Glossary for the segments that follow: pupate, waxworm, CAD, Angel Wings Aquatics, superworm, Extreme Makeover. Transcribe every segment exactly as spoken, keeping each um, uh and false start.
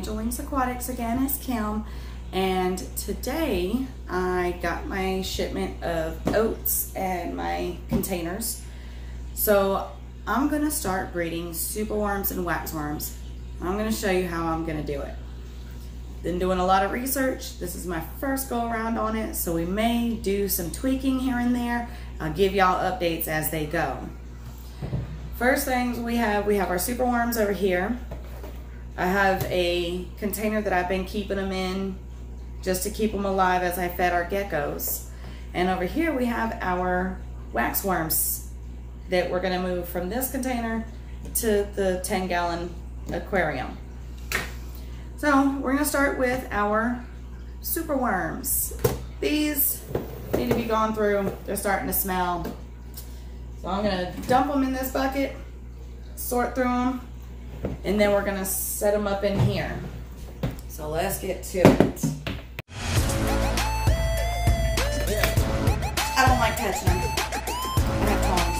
Angel Wings Aquatics again. It's Kim, and today I got my shipment of oats and my containers. So I'm going to start breeding superworms and waxworms. I'm going to show you how I'm going to do it. Been doing a lot of research. This is my first go around on it, so we may do some tweaking here and there. I'll give y'all updates as they go. First things we have, we have our superworms over here. I have a container that I've been keeping them in just to keep them alive as I fed our geckos. And over here we have our waxworms that we're gonna move from this container to the ten gallon aquarium. So we're gonna start with our superworms. These need to be gone through. They're starting to smell. So I'm gonna dump them in this bucket, sort through them, and then we're gonna set them up in here. So let's get to it. I don't like touching them. I have tongs.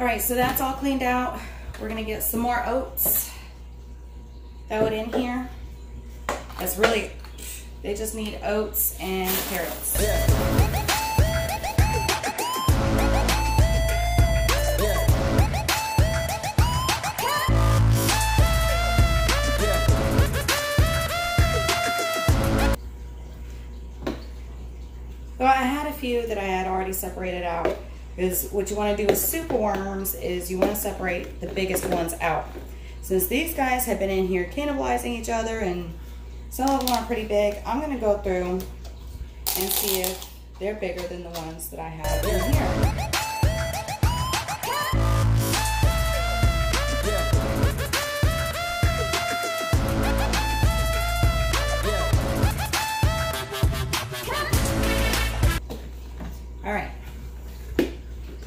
Alright, so that's all cleaned out. We're gonna get some more oats, throw it in here. That's really, they just need oats and carrots. Yeah. Well, I had a few that I had already separated out. Is what you want to do with superworms is you want to separate the biggest ones out. Since these guys have been in here cannibalizing each other and some of them are pretty big, I'm going to go through and see if they're bigger than the ones that I have in here.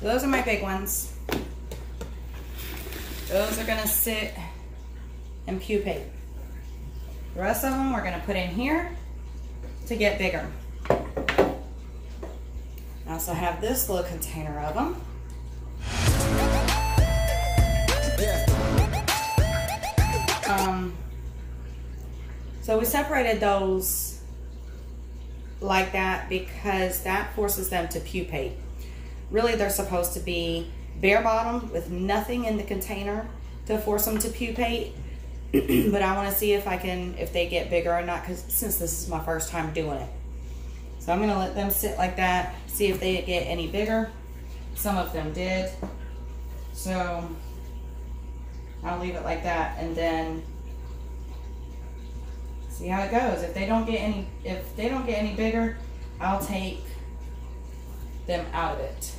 Those are my big ones. Those are gonna sit and pupate. The rest of them we're gonna put in here to get bigger. I also have this little container of them. Um, so we separated those like that because that forces them to pupate. Really, they're supposed to be bare bottom with nothing in the container to force them to pupate. But I want to see if I can, if they get bigger or not, because since this is my first time doing it. So I'm going to let them sit like that, see if they get any bigger. Some of them did. So I'll leave it like that and then see how it goes. If they don't get any, if they don't get any bigger, I'll take them out of it.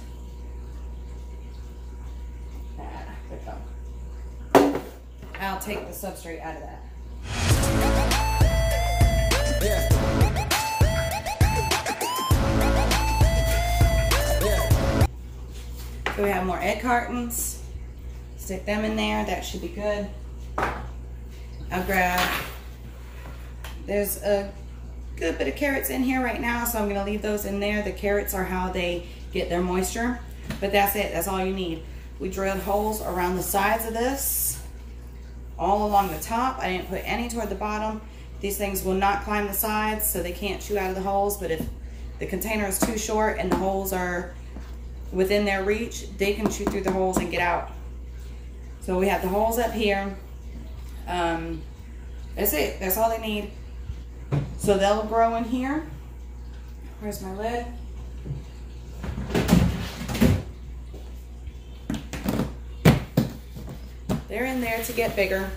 I'll take the substrate out of that. So we have more egg cartons. Stick them in there. That should be good. I'll grab, there's a good bit of carrots in here right now, so I'm going to leave those in there. The carrots are how they get their moisture, but that's it. That's all you need. We drilled holes around the sides of this, all along the top. I didn't put any toward the bottom. These things will not climb the sides, so they can't chew out of the holes, but if the container is too short and the holes are within their reach, they can chew through the holes and get out. So we have the holes up here. Um, that's it. That's all they need. So they'll grow in here. Where's my lid? They're in there to get bigger.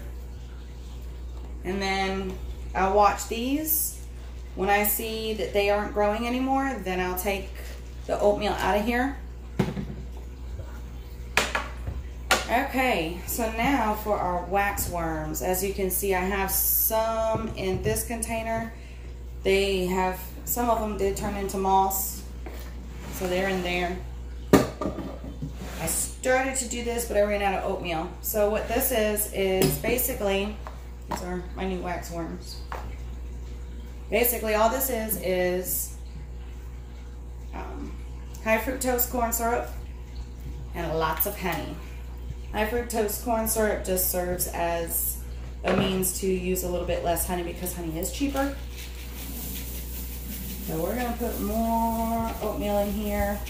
And then I'll watch these. When I see that they aren't growing anymore, then I'll take the oatmeal out of here. Okay, so now for our waxworms. As you can see, I have some in this container. They have, some of them did turn into moss, so they're in there. I started to do this, but I ran out of oatmeal. So what this is, is basically, these are my new waxworms. Basically, all this is, is um, high fructose corn syrup and lots of honey. High fructose corn syrup just serves as a means to use a little bit less honey because honey is cheaper. So we're gonna put more oatmeal in here.